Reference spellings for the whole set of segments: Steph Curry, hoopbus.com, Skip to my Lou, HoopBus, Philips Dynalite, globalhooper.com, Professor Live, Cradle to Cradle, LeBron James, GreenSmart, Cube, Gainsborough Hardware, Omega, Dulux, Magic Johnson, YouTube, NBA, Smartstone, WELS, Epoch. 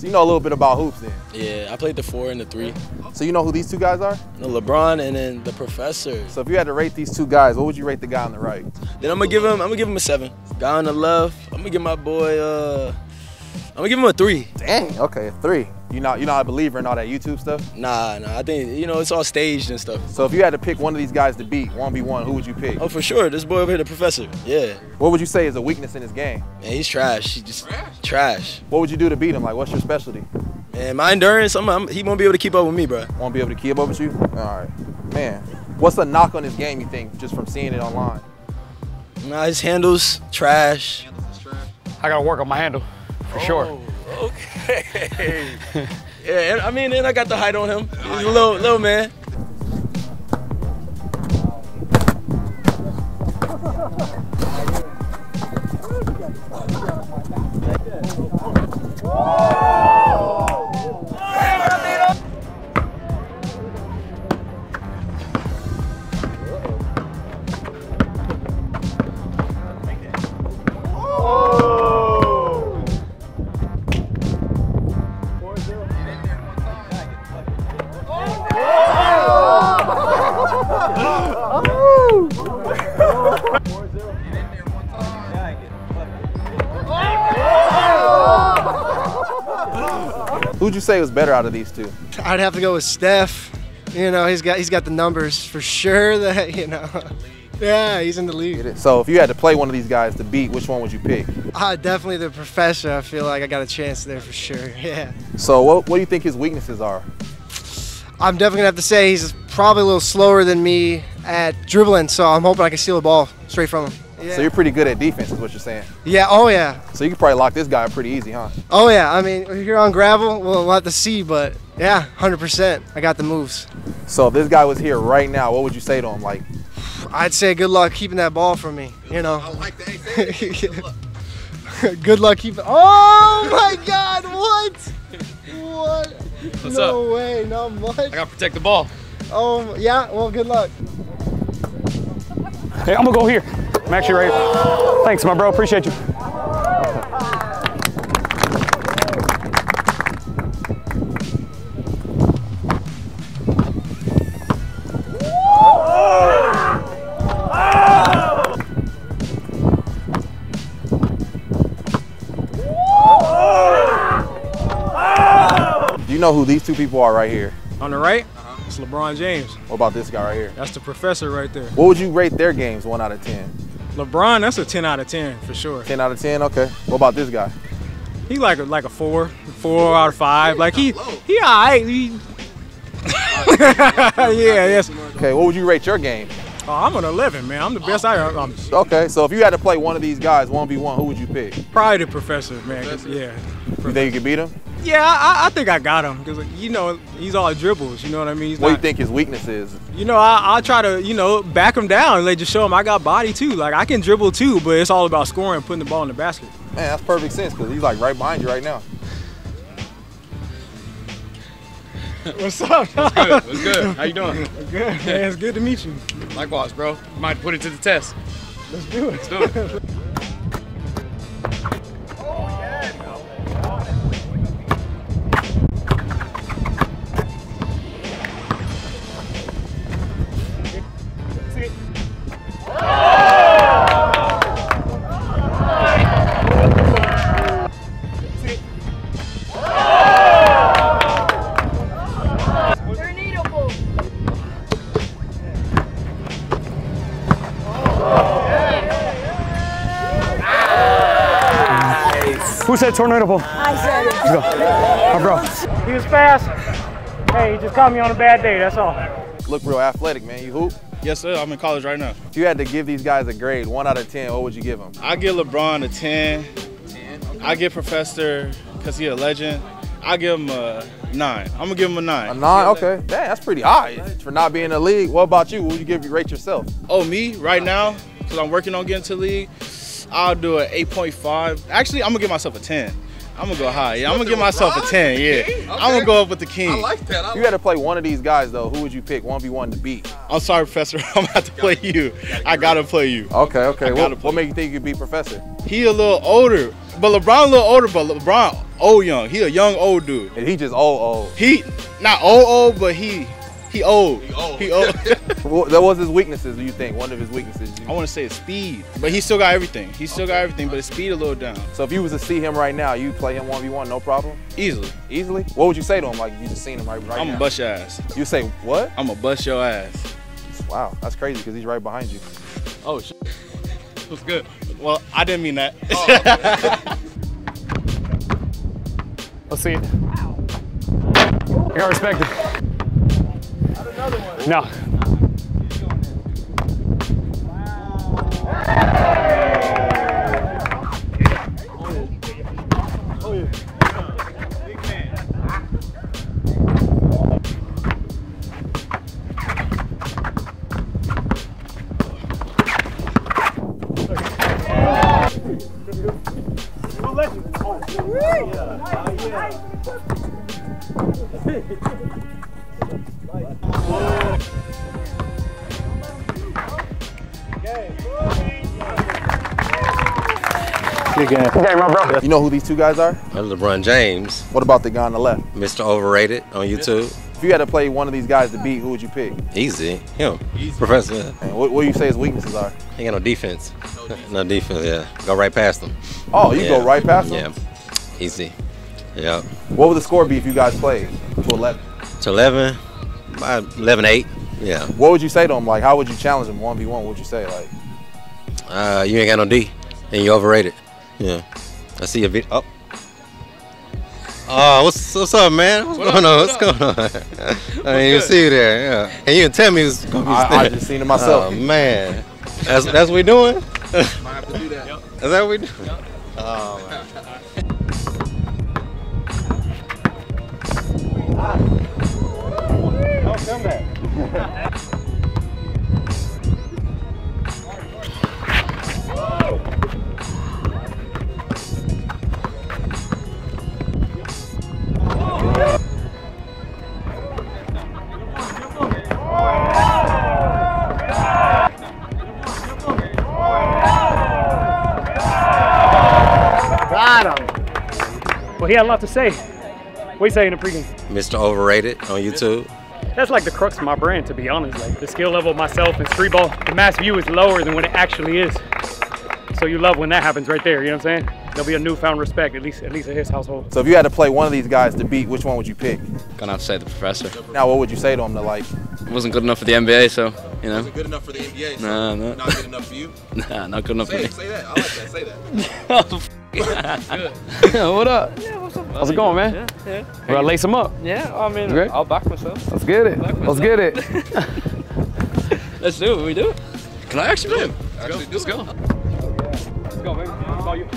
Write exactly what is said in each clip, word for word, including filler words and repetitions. So you know a little bit about hoops then? Yeah, I played the four and the three. So you know who these two guys are? No, LeBron and then the Professor. So if you had to rate these two guys, what would you rate the guy on the right? Then I'm gonna give him, I'm gonna give him a seven. Guy on the left, I'm gonna give my boy, uh, I'm gonna give him a three. Dang, okay, a three. You not, you not a believer in all that YouTube stuff? Nah, nah, I think, you know, it's all staged and stuff. So if you had to pick one of these guys to beat, one v one, who would you pick? Oh, for sure, this boy over here, the Professor, yeah. What would you say is a weakness in his game? Man, he's trash, he's just trash. trash. What would you do to beat him? Like, what's your specialty? Man, my endurance, I'm, I'm, he won't be able to keep up with me, bro. Won't be able to keep up with you? All right, man. What's a knock on his game, you think, just from seeing it online? Nah, his handle's trash. Handles is trash. I gotta work on my handle, for oh. sure. Okay. Yeah, and, I mean, and I got the height on him. He's a little, little man. Who'd you say was better out of these two? I'd have to go with Steph. You know, he's got he's got the numbers for sure. That you know, yeah, he's in the league. So if you had to play one of these guys to beat, which one would you pick? Ah, uh, definitely the Professor. I feel like I got a chance there for sure. Yeah. So what what do you think his weaknesses are? I'm definitely gonna have to say he's probably a little slower than me at dribbling. So I'm hoping I can steal the ball straight from him. Yeah. So you're pretty good at defense is what you're saying? Yeah, oh yeah. So you can probably lock this guy up pretty easy, huh? Oh yeah, I mean, if you're on gravel, well, we'll have to see, but yeah, one hundred percent. I got the moves. So if this guy was here right now, what would you say to him? Like, I'd say good luck keeping that ball from me, good you know? Luck. I like that. Good luck. Good luck keeping, oh my God, what? What? What's no up? way, not much. I gotta protect the ball. Oh, yeah, well, good luck. Hey, I'm gonna go here. I'm actually ready. Right. Thanks, my bro. Appreciate you. Do you know who these two people are right here? On the right? It's LeBron James. What about this guy right here? That's the Professor right there. What would you rate their games one out of ten? LeBron, that's a ten out of ten for sure. ten out of ten, okay. What about this guy? He like a, like a four, four out of five. Like he, he all right. He... yeah, yes. Okay, what would you rate your game? Oh, I'm an eleven, man. I'm the best I ever. I'm... Okay, so if you had to play one of these guys, one v one, who would you pick? Probably the Professor, man. Professor? Yeah. Professor. You think you could beat him? Yeah, I, I think I got him because, you know, he's all dribbles, you know what I mean? He's what do you think his weakness is? You know, I, I try to, you know, back him down and like, just show him I got body too. Like, I can dribble too, but it's all about scoring and putting the ball in the basket. Man, that's perfect sense because he's, like, right behind you right now. What's up? What's good? What's good? How you doing? Good, man. It's good to meet you. Likewise, bro. Might put it to the test. Let's do it. Let's do it. Who said tornado ball? I said it. Let's go. My bro. He was fast. Hey, he just caught me on a bad day, that's all. Look real athletic, man. You hoop? Yes, sir. I'm in college right now. If you had to give these guys a grade, one out of ten, what would you give them? I give LeBron a ten. ten? Okay. I give Professor, because he's a legend, I give him a nine. I'm going to give him a nine. A nine? Okay. Dang, that's pretty high for not being in the league. What about you? What would you give you rate yourself? Oh, me? Right now? Because I'm working on getting to the league? I'll do an eight point five. Actually, I'm going to give myself a ten. I'm going to go high. Yeah, I'm going to give myself a ten, yeah. Okay. I'm going to go up with the king. I like that. I like you had to play one of these guys, though. Who would you pick one v one to beat? I'm sorry, Professor. I'm going to have to play you. I got to play you. Okay, okay. What, what made you think you could beat Professor? He a little older. But LeBron a little older, but LeBron old young. He a young old dude. And he just old old. He not old old, but he he old. He old. He old. That was his weaknesses, do you think? One of his weaknesses. I want to say speed, but he still got everything. He still okay. got everything, but his speed a little down. So if you was to see him right now, you play him one v one, no problem? Easily. Easily? What would you say to him, like, if you just seen him right, right I'm now? I'm a bust your ass. You say, what? I'm a bust your ass. Wow, that's crazy, because he's right behind you. Oh, shit. What's good? Well, I didn't mean that. Oh, let's see it. Wow. You gotta respect it. Not another one. No. You know who these two guys are? LeBron James. What about the guy on the left? Mister Overrated on YouTube. If you had to play one of these guys to beat, who would you pick? Easy, him. Easy. Professor. What, what do you say his weaknesses are? He ain't got no defense. No defense. No defense, yeah. Go right past him. Oh, you yeah. go right past him? Yeah, easy. Yeah. What would the score be if you guys played? to eleven? to eleven, eleven eight, yeah. What would you say to him? Like, how would you challenge him one v one? What would you say? Like, uh, you ain't got no D, and you overrated. Yeah, I see a video. Oh, oh what's, what's up, man? What's what going up, on? What's up? going on? I didn't what's even good? see you there. Yeah, and you didn't tell me it was going to be I, I just seen it myself. Oh man, that's that's what we doing. Might have to do that. Yep. Is that what we doing? Yep. Oh man. Don't come back. He had a lot to say. What you saying in the pregame? Mister Overrated on YouTube. That's like the crux of my brand, to be honest. Like the skill level of myself and street ball, the mass view is lower than what it actually is. So you love when that happens right there, you know what I'm saying? There'll be a newfound respect, at least at least in his household. So if you had to play one of these guys to beat, which one would you pick? Gonna have to say the Professor. Now what would you say to him to like? It wasn't good enough for the N B A, so, you know. It wasn't good enough for the N B A, so nah, nah. Not good enough for you? Nah, not good enough say, for me. Say that, I like that, say that. What up? Yeah, what's up? How's it going, man? Yeah, yeah. Bro, I'll lace them up. Yeah, I mean, I'll back myself. Let's get it. Myself. Let's get it. Let's do what we do. Can I actually do it? Actually, let's go. Let's go, let's go baby. It's all you.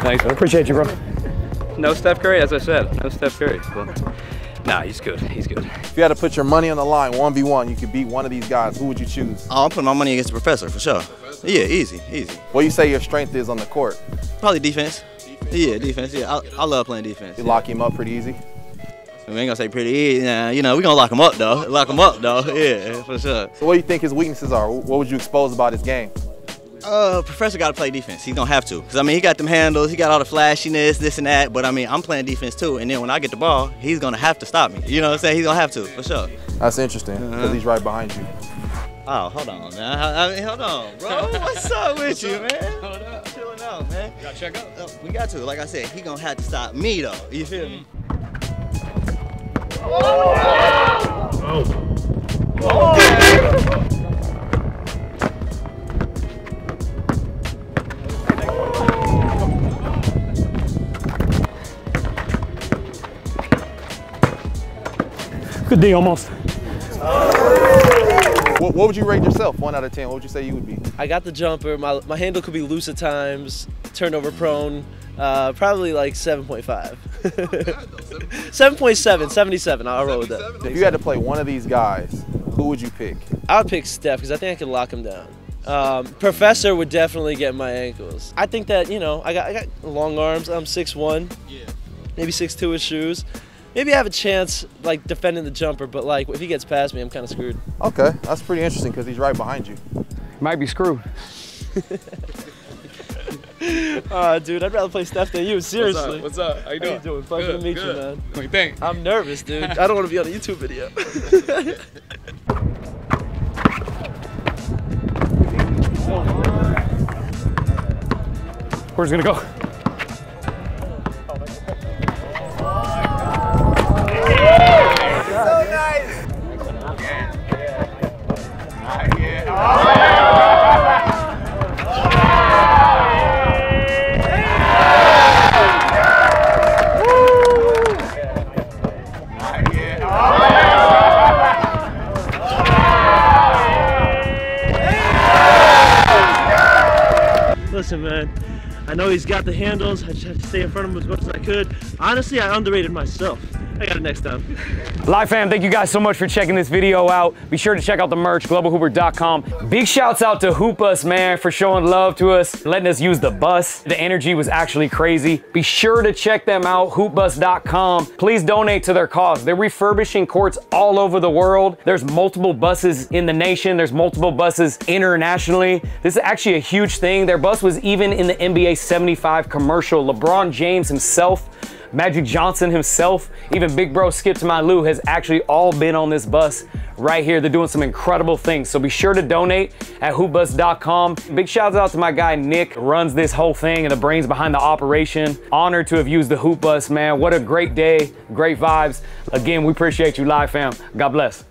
Thanks, man. Appreciate you, bro. No Steph Curry, as I said. No Steph Curry. But nah, he's good. He's good. If you had to put your money on the line, one v one, you could beat one of these guys, who would you choose? Oh, I'll put my money against the Professor, for sure. Professor? Yeah, easy, easy. What do you say your strength is on the court? Probably defense. defense. Yeah, defense, yeah. I, I love playing defense. You yeah. lock him up pretty easy? We ain't gonna say pretty easy. Nah, you know, we gonna lock him up, though. Lock him up, though. Yeah, for sure. So what do you think his weaknesses are? What would you expose about his game? Uh, Professor got to play defense. He's going to have to. Because, I mean, he got them handles. He got all the flashiness, this and that. But, I mean, I'm playing defense, too. And then when I get the ball, he's going to have to stop me. You know what I'm saying? He's going to have to, for sure. That's interesting, because uh-huh. he's right behind you. Oh, hold on, man. I mean, hold on, bro. What's up with What's you, up? man? Hold up. Chilling out, man. You got to check up. Uh, we got to. Like I said, he's going to have to stop me, though. You feel me? Oh! Oh! Oh! Good D almost. What, what would you rate yourself, one out of ten? What would you say you would be? I got the jumper. My, my handle could be loose at times, turnover prone. Uh, probably like seven point five. seven point seven, seventy-seven. I'll roll with that. If you had to play one of these guys, who would you pick? I would pick Steph because I think I could lock him down. Um, Professor would definitely get my ankles. I think that, you know, I got, I got long arms. I'm six one, yeah. Maybe six two with shoes. Maybe I have a chance, like, defending the jumper, but, like, if he gets past me, I'm kind of screwed. Okay, that's pretty interesting because he's right behind you. Might be screwed. Uh, dude, I'd rather play Steph than you, seriously. What's up? What's up? How you doing? How you doing? Pleasure good, to meet good. you, man. What do you think? I'm nervous, dude. I don't want to be on a YouTube video. Where's it going to go? Listen, man, I know he's got the handles. I just have to stay in front of him as much as I could. Honestly, I underrated myself. I got it next time. Live fam, thank you guys so much for checking this video out. Be sure to check out the merch, global hooper dot com. Big shouts out to HoopBus, man, for showing love to us, letting us use the bus. The energy was actually crazy. Be sure to check them out, hoop bus dot com. Please donate to their cause. They're refurbishing courts all over the world. There's multiple buses in the nation. There's multiple buses internationally. This is actually a huge thing. Their bus was even in the N B A seventy-five commercial. LeBron James himself, Magic Johnson himself, even big bro Skip to my Lou has actually all been on this bus right here. They're doing some incredible things. So be sure to donate at hoop bus dot com. Big shout out to my guy, Nick, runs this whole thing and the brains behind the operation. Honored to have used the HoopBus, man. What a great day, great vibes. Again, we appreciate you, live fam. God bless.